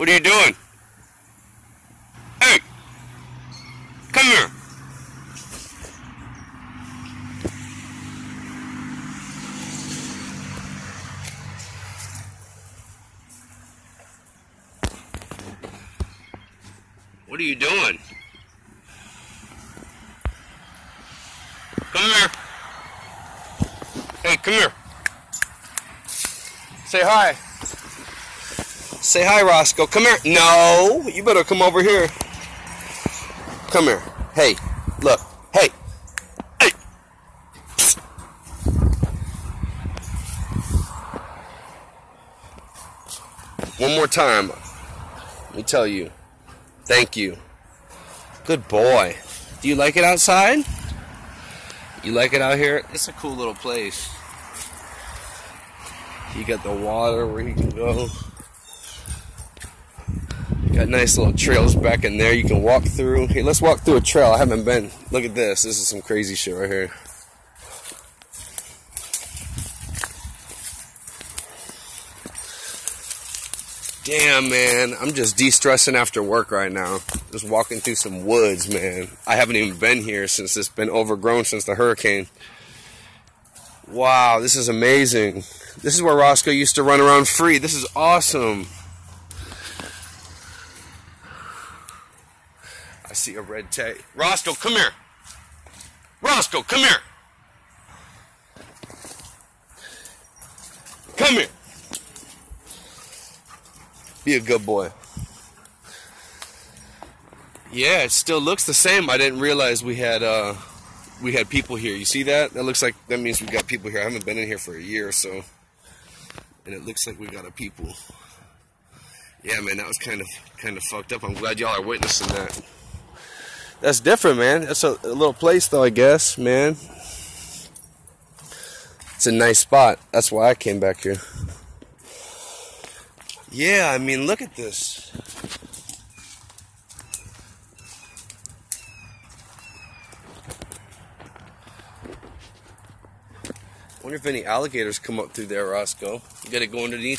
What are you doing? Hey! Come here! What are you doing? Come here! Hey, come here! Say hi! Say hi, Roscoe. Come here. No, you better come over here. Come here. Hey, look. Hey. Hey. Psst. One more time. Let me tell you. Thank you. Good boy. Do you like it outside? You like it out here? It's a cool little place. You got the water where you can go. Got nice little trails back in there you can walk through. Hey, let's walk through a trail. I haven't been. Look at this. This is some crazy shit right here. Damn, man. I'm just de-stressing after work right now. Just walking through some woods, man. I haven't even been here since it's been overgrown since the hurricane. Wow, this is amazing. This is where Roscoe used to run around free. This is awesome. I see a red tag. Roscoe, come here. Roscoe, come here. Come here. Be a good boy. Yeah, it still looks the same. I didn't realize we had people here. You see that? That looks like that means we got people here. I haven't been in here for a year or so, and it looks like we got a people. Yeah, man, that was kind of fucked up. I'm glad y'all are witnessing that. That's different, man. That's a little place, though, I guess, man. It's a nice spot. That's why I came back here. Yeah, I mean, look at this. I wonder if any alligators come up through there, Roscoe. You gotta go underneath that.